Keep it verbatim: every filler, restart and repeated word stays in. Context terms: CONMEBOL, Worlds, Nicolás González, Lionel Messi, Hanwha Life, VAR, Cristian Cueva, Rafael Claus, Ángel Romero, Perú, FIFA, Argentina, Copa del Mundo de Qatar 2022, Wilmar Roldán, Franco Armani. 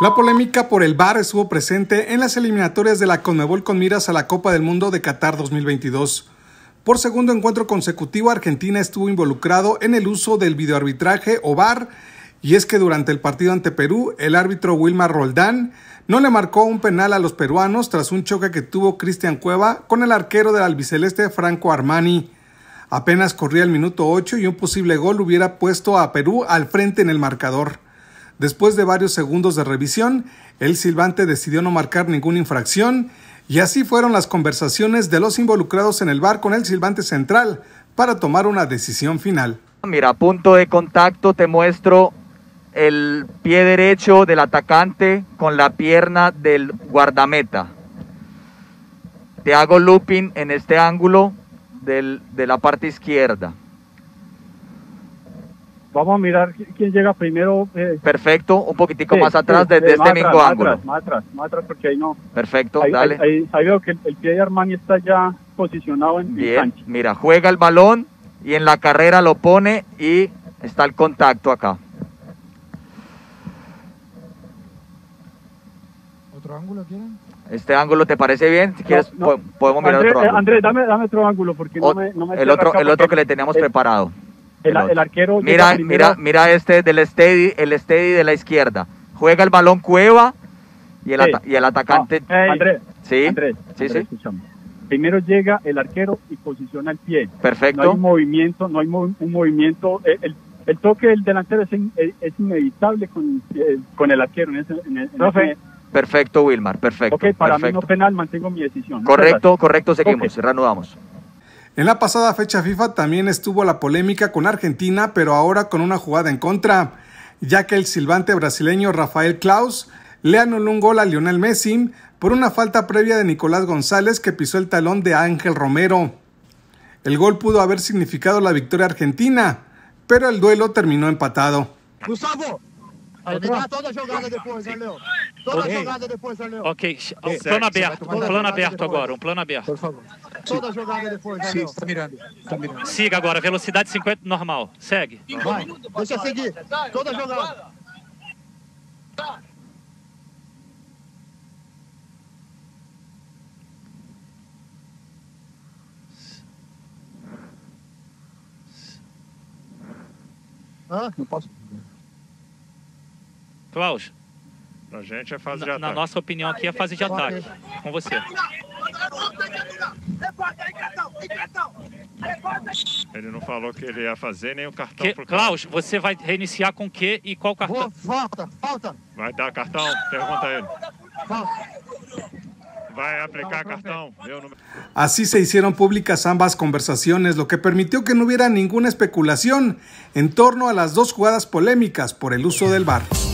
La polémica por el V A R estuvo presente en las eliminatorias de la CONMEBOL con miras a la Copa del Mundo de Qatar dos mil veintidós. Por segundo encuentro consecutivo, Argentina estuvo involucrado en el uso del videoarbitraje o V A R, y es que durante el partido ante Perú, el árbitro Wilmar Roldán no le marcó un penal a los peruanos tras un choque que tuvo Cristian Cueva con el arquero del albiceleste Franco Armani. Apenas corría el minuto ocho y un posible gol hubiera puesto a Perú al frente en el marcador. Después de varios segundos de revisión, el silbante decidió no marcar ninguna infracción, y así fueron las conversaciones de los involucrados en el V A R con el silbante central para tomar una decisión final. Mira, punto de contacto, te muestro el pie derecho del atacante con la pierna del guardameta. Te hago looping en este ángulo del, de la parte izquierda. Vamos a mirar quién llega primero. Eh. Perfecto, un poquitico sí, más atrás desde sí, de este mismo atrás, ángulo. Más atrás, más atrás, más atrás, porque ahí no. Perfecto, ahí, dale. Ahí, ahí, ahí veo que el, el pie de Armani está ya posicionado en el cancha. Mira, juega el balón y en la carrera lo pone y está el contacto acá. ¿Otro ángulo quieren? ¿Este ángulo te parece bien? Si quieres, no, no. podemos mirar André, otro ángulo. Eh, Andrés, dame, dame otro ángulo porque o, no me, no me el, otro, el otro que le teníamos el, preparado. El, el arquero mira, mira, mira este del steady, el steady de la izquierda. Juega el balón Cueva y el, hey. ata y el atacante. No. Hey. Andrés, ¿sí? Andrés, sí, Andrés, sí. Primero llega el arquero y posiciona el pie. Perfecto. No hay movimiento, no hay mov un movimiento. El, el, el toque del delantero es, in es inevitable con, eh, con el arquero. En ese, en, en Profe. Ese... Perfecto, Wilmar, perfecto. Ok, para perfecto. Mí no penal, mantengo mi decisión. Correcto, ¿no? correcto, seguimos, okay. reanudamos. En la pasada fecha FIFA también estuvo la polémica con Argentina, pero ahora con una jugada en contra, ya que el silbante brasileño Rafael Claus le anuló un gol a Lionel Messi por una falta previa de Nicolás González que pisó el talón de Ángel Romero. El gol pudo haber significado la victoria argentina, pero el duelo terminó empatado. Gustavo, terminar toda jogada después, Leo. Toda jogada después, Leo. Ok, un plano abierto, un plano abierto agora, un plano abierto. Por favor. Toda jogada depois, né? Sim, tá mirando. Tá mirando. Siga agora, velocidade cincuenta normal. Segue. Vai. Deixa seguir. Toda jogada. Tá. Hã? Não posso. Klaus. Pra gente é fase de ataque. Na nossa opinião aqui é fase de ataque. Com você. Ele não falou que ele ia fazer nem o cartão que, pro Klaus, você vai reiniciar com o quê e qual cartão? Falta, falta. Vai dar cartão? Pergunta ele. Falta. Vai aplicar cartão. Eu não... Así se hicieron públicas ambas conversaciones, lo que permitió que no hubiera ninguna especulación en torno a las dos jugadas polémicas por el uso del V A R.